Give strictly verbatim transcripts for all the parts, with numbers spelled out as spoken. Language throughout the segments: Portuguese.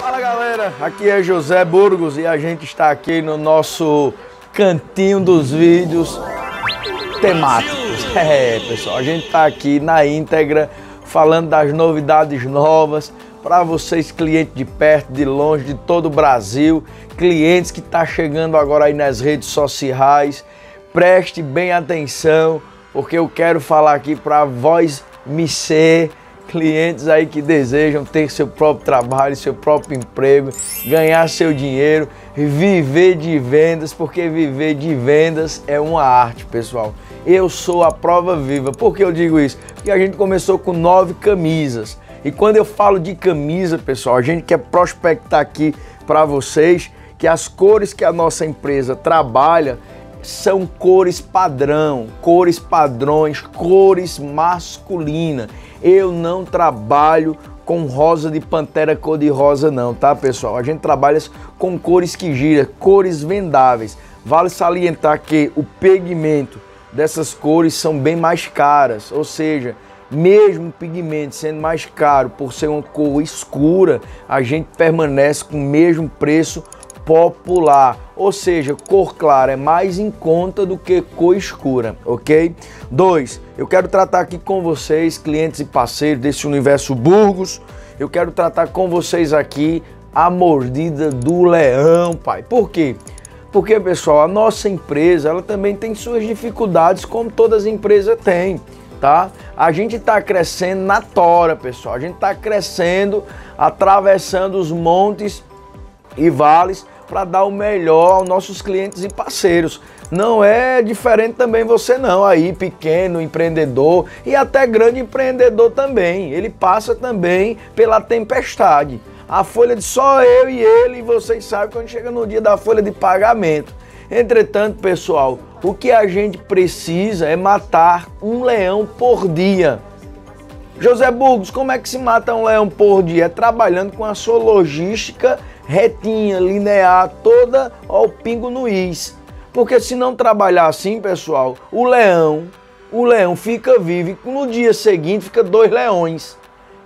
Fala galera, aqui é José Burgos e a gente está aqui no nosso cantinho dos vídeos temáticos. É pessoal, a gente está aqui na íntegra falando das novidades novas para vocês, clientes de perto, de longe, de todo o Brasil, clientes que estão chegando agora aí nas redes sociais. Preste bem atenção, porque eu quero falar aqui para vós, me ser clientes aí que desejam ter seu próprio trabalho, seu próprio emprego, ganhar seu dinheiro, viver de vendas, porque viver de vendas é uma arte, pessoal. Eu sou a prova viva. Por que eu digo isso? Porque a gente começou com nove camisas. E quando eu falo de camisa, pessoal, a gente quer prospectar aqui para vocês que as cores que a nossa empresa trabalha são cores padrão, cores padrões, cores masculina. Eu não trabalho com rosa de pantera cor-de-rosa não, tá pessoal? A gente trabalha com cores que giram, cores vendáveis. Vale salientar que o pigmento dessas cores são bem mais caras, ou seja, mesmo o pigmento sendo mais caro por ser uma cor escura, a gente permanece com o mesmo preço popular, ou seja, cor clara é mais em conta do que cor escura, ok? Dois, eu quero tratar aqui com vocês, clientes e parceiros desse universo Burgos, eu quero tratar com vocês aqui a mordida do leão, pai. Por quê? Porque, pessoal, a nossa empresa, ela também tem suas dificuldades, como todas as empresas têm, tá? A gente tá crescendo na tora, pessoal, a gente tá crescendo, atravessando os montes e vales, para dar o melhor aos nossos clientes e parceiros. Não é diferente também você não, aí pequeno empreendedor e até grande empreendedor também. Ele passa também pela tempestade. A folha de só eu e ele, e vocês sabem quando chega no dia da folha de pagamento. Entretanto, pessoal, o que a gente precisa é matar um leão por dia. José Burgos, como é que se mata um leão por dia? É trabalhando com a sua logística retinha, linear, toda ao pingo no is. Porque se não trabalhar assim, pessoal, o leão, o leão fica vivo e no dia seguinte fica dois leões.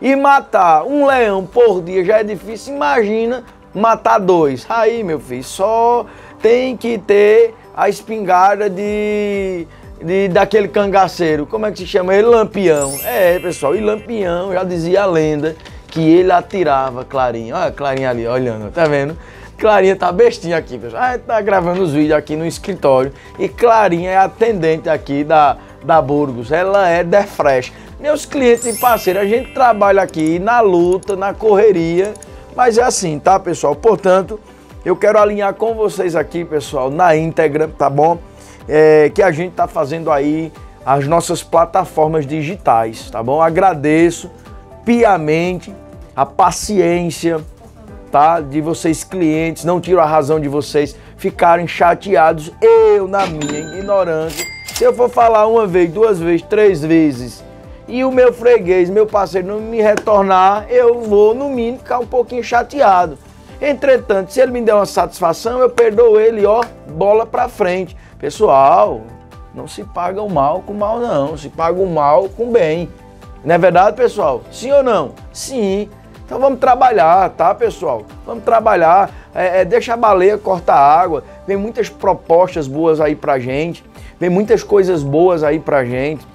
E matar um leão por dia já é difícil, imagina matar dois. Aí, meu filho, só tem que ter a espingarda de... De, daquele cangaceiro, como é que se chama ele? Lampião. É, pessoal, e Lampião já dizia a lenda que ele atirava Clarinha. Olha a Clarinha ali, olhando, tá vendo? Clarinha tá bestinha aqui, pessoal. Ah, tá gravando os vídeos aqui no escritório. E Clarinha é atendente aqui da, da Burgos, ela é da Fresh. Meus clientes e parceiros, a gente trabalha aqui na luta, na correria, mas é assim, tá, pessoal? Portanto, eu quero alinhar com vocês aqui, pessoal, na íntegra, tá bom? É, que a gente está fazendo aí as nossas plataformas digitais, tá bom? Agradeço piamente a paciência, tá? De vocês clientes, não tiro a razão de vocês ficarem chateados, eu na minha ignorância. Se eu for falar uma vez, duas vezes, três vezes e o meu freguês, meu parceiro não me retornar, eu vou no mínimo ficar um pouquinho chateado. Entretanto, se ele me der uma satisfação, eu perdoo ele, ó, bola pra frente. Pessoal, não se paga o mal com mal não, se paga o mal com bem. Não é verdade, pessoal? Sim ou não? Sim. Então vamos trabalhar, tá, pessoal? Vamos trabalhar, é, é, deixa a baleia cortar a água. Vem muitas propostas boas aí pra gente, vem muitas coisas boas aí pra gente.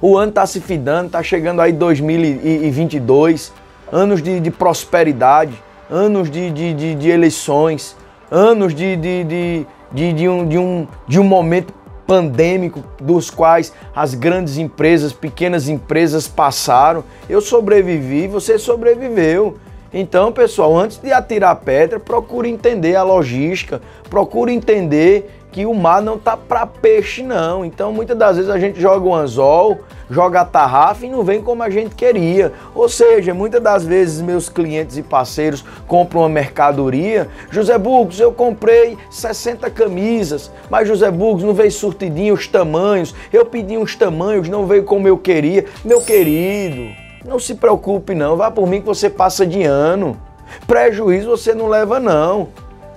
O ano tá se findando, tá chegando aí dois mil e vinte e dois, anos de, de prosperidade. Anos de, de, de, de eleições, anos de, de, de, de, de, um, de, um, de um momento pandêmico dos quais as grandes empresas, pequenas empresas passaram. Eu sobrevivi, você sobreviveu. Então, pessoal, antes de atirar pedra, procure entender a logística, procure entender que o mar não tá para peixe não. Então, muitas das vezes a gente joga um anzol, joga a tarrafa e não vem como a gente queria. Ou seja, muitas das vezes meus clientes e parceiros compram uma mercadoria. José Burgos, eu comprei sessenta camisas, mas José Burgos não veio surtidinho os tamanhos. Eu pedi uns tamanhos, não veio como eu queria. Meu querido, não se preocupe não, vá por mim que você passa de ano. Prejuízo você não leva não.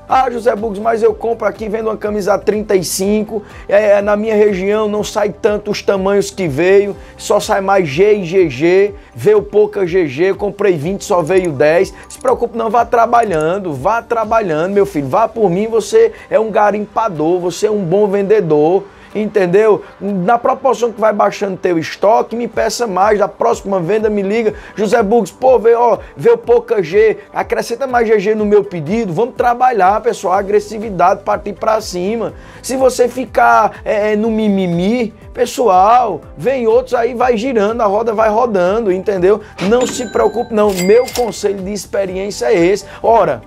Ah, José Burgos, mas eu compro aqui, vendo uma camisa trinta e cinco, é, na minha região não sai tanto os tamanhos que veio, só sai mais G e G G, veio pouca G G, comprei vinte, só veio dez. Se preocupe não, vá trabalhando, vá trabalhando, meu filho, vá por mim, você é um garimpador, você é um bom vendedor. Entendeu? Na proporção que vai baixando teu estoque, me peça mais, da próxima venda me liga, José Burgos, pô, veio, ó, veio pouca G, acrescenta mais G G no meu pedido, vamos trabalhar, pessoal, agressividade, partir pra cima. Se você ficar é, no mimimi, pessoal, vem outros, aí vai girando, a roda vai rodando, entendeu? Não se preocupe não, meu conselho de experiência é esse. Ora,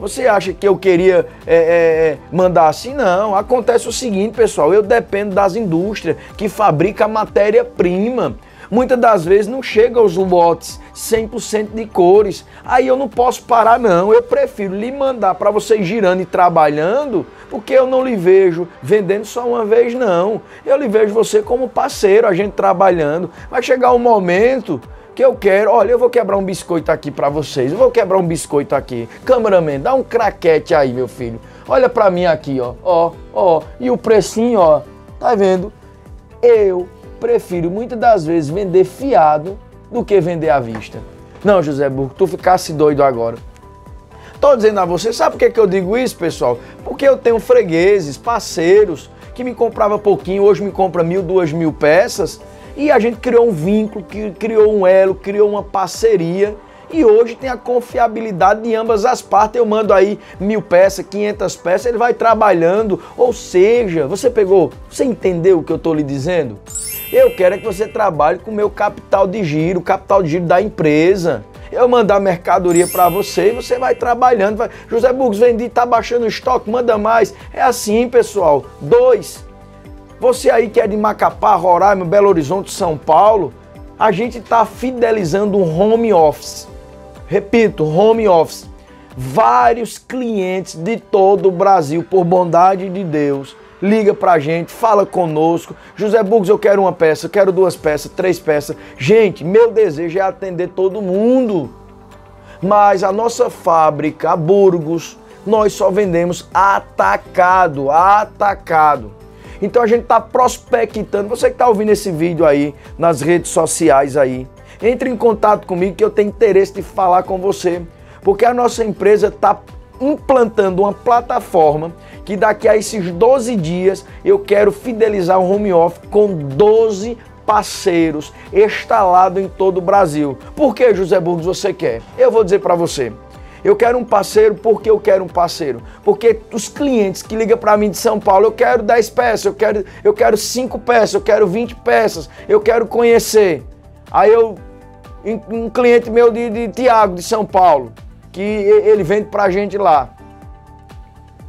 você acha que eu queria é, é, mandar assim? Não. Acontece o seguinte, pessoal, eu dependo das indústrias que fabricam a matéria-prima. Muitas das vezes não chega aos lotes cem por cento de cores. Aí eu não posso parar, não. Eu prefiro lhe mandar para você girando e trabalhando, porque eu não lhe vejo vendendo só uma vez, não. Eu lhe vejo você como parceiro, a gente trabalhando. Vai chegar um momento que eu quero, olha, eu vou quebrar um biscoito aqui pra vocês, eu vou quebrar um biscoito aqui. Cameraman, dá um craquete aí, meu filho. Olha pra mim aqui, ó, ó, ó, e o precinho, ó, tá vendo? Eu prefiro, muitas das vezes, vender fiado do que vender à vista. Não, José Burgos, tu ficasse doido agora. Tô dizendo a você, sabe por que que eu digo isso, pessoal? Porque eu tenho fregueses, parceiros, que me comprava pouquinho, hoje me compra mil, duas mil peças, e a gente criou um vínculo, criou um elo, criou uma parceria e hoje tem a confiabilidade de ambas as partes. Eu mando aí mil peças, quinhentas peças, ele vai trabalhando. Ou seja, você pegou, você entendeu o que eu estou lhe dizendo? Eu quero é que você trabalhe com o meu capital de giro, o capital de giro da empresa. Eu mandar mercadoria para você e você vai trabalhando. Vai, José Burgos, vendi, tá baixando o estoque, manda mais. É assim, pessoal. Dois. Você aí que é de Macapá, Roraima, Belo Horizonte, São Paulo, a gente está fidelizando um home office. Repito, home office. Vários clientes de todo o Brasil, por bondade de Deus, liga pra gente, fala conosco. José Burgos, eu quero uma peça, eu quero duas peças, três peças. Gente, meu desejo é atender todo mundo. Mas a nossa fábrica, a Burgos, nós só vendemos atacado, atacado. Então a gente está prospectando, você que está ouvindo esse vídeo aí, nas redes sociais aí, entre em contato comigo que eu tenho interesse de falar com você, porque a nossa empresa está implantando uma plataforma que daqui a esses doze dias eu quero fidelizar o home office com doze parceiros instalados em todo o Brasil. Por que, José Burgos, você quer? Eu vou dizer para você. Eu quero um parceiro porque eu quero um parceiro. Porque os clientes que ligam para mim de São Paulo, eu quero dez peças, eu quero, eu quero cinco peças, eu quero vinte peças, eu quero conhecer. Aí eu, um cliente meu de, de Tiago, de São Paulo, que ele vende pra gente lá.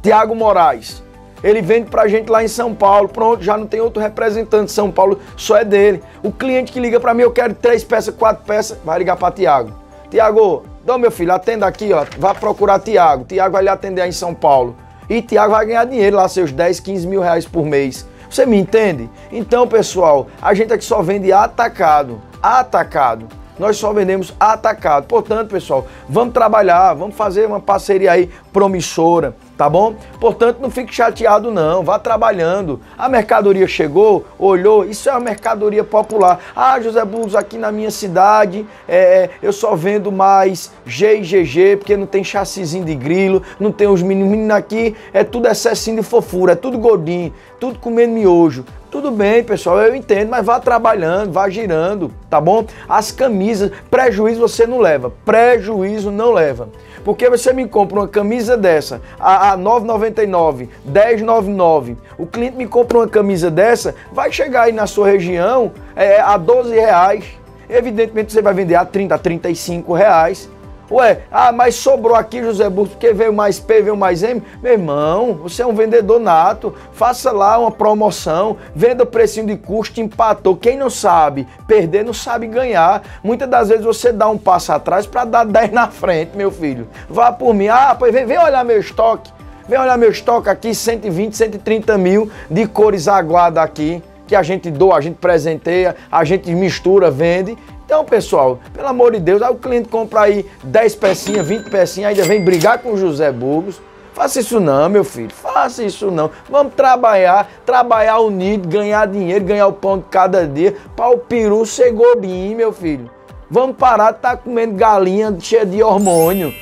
Tiago Moraes, ele vende pra gente lá em São Paulo. Pronto, já não tem outro representante de São Paulo, só é dele. O cliente que liga para mim, eu quero três peças, quatro peças, vai ligar para Tiago. Tiago, então, meu filho, atenda aqui, ó, vai procurar Tiago. Tiago vai lhe atender aí em São Paulo. E Tiago vai ganhar dinheiro lá, seus dez, quinze mil reais por mês. Você me entende? Então, pessoal, a gente aqui só vende atacado. Atacado. Nós só vendemos atacado. Portanto, pessoal, vamos trabalhar, vamos fazer uma parceria aí promissora, tá bom? Portanto, não fique chateado não, vá trabalhando. A mercadoria chegou, olhou, isso é uma mercadoria popular. Ah, José Burgos, aqui na minha cidade, é, eu só vendo mais G e G G, porque não tem chassizinho de grilo, não tem os meninos. Menino aqui, é tudo excessinho de fofura, é tudo gordinho, tudo comendo miojo. Tudo bem, pessoal, eu entendo, mas vá trabalhando, vá girando, tá bom? As camisas, prejuízo você não leva, prejuízo não leva. Porque você me compra uma camisa dessa, a, a nove reais e noventa e nove, dez reais e noventa e nove, o cliente me compra uma camisa dessa, vai chegar aí na sua região é, a doze reais, evidentemente você vai vender a trinta reais, a trinta e cinco reais. Ué, ah, mas sobrou aqui, José Burgos, porque veio mais P, veio mais M. Meu irmão, você é um vendedor nato, faça lá uma promoção, venda o precinho de custo, empatou. Quem não sabe perder, não sabe ganhar. Muitas das vezes você dá um passo atrás para dar dez na frente, meu filho. Vá por mim. Ah, pois vem, vem olhar meu estoque. Vem olhar meu estoque aqui, cento e vinte, cento e trinta mil de cores aguada aqui, que a gente doa, a gente presenteia, a gente mistura, vende. Então, pessoal, pelo amor de Deus, aí o cliente compra aí dez pecinhas, vinte pecinhas, ainda vem brigar com o José Burgos. Faça isso não, meu filho, faça isso não. Vamos trabalhar, trabalhar unido, ganhar dinheiro, ganhar o pão de cada dia, para o peru ser gordinho, meu filho. Vamos parar de estar comendo galinha cheia de hormônio.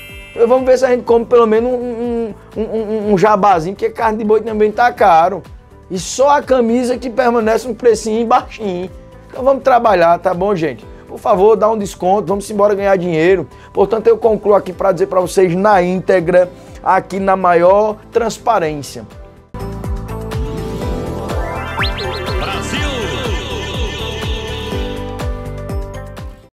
Vamos ver se a gente come pelo menos um, um, um, um jabazinho, porque carne de boi também tá caro. E só a camisa que permanece um precinho baixinho. Então vamos trabalhar, tá bom, gente? Por favor, dá um desconto, vamos embora ganhar dinheiro. Portanto, eu concluo aqui para dizer para vocês na íntegra, aqui na maior transparência.